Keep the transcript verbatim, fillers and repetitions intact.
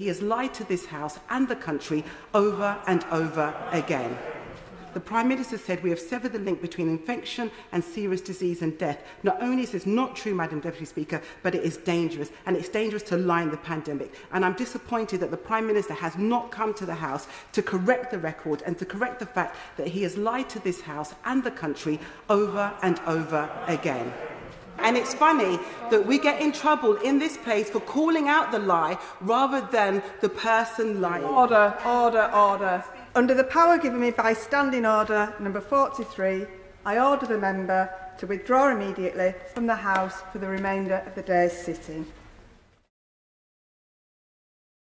He has lied to this House and the country over and over again. The Prime Minister said we have severed the link between infection and serious disease and death. Not only is this not true, Madam Deputy Speaker, but it is dangerous, and it's dangerous to lie in the pandemic. And I'm disappointed that the Prime Minister has not come to the House to correct the record and to correct the fact that he has lied to this House and the country over and over again. And it's funny that we get in trouble in this place for calling out the lie rather than the person lying. Order, order, order. Under the power given me by Standing Order number forty-three, I order the member to withdraw immediately from the House for the remainder of the day's sitting.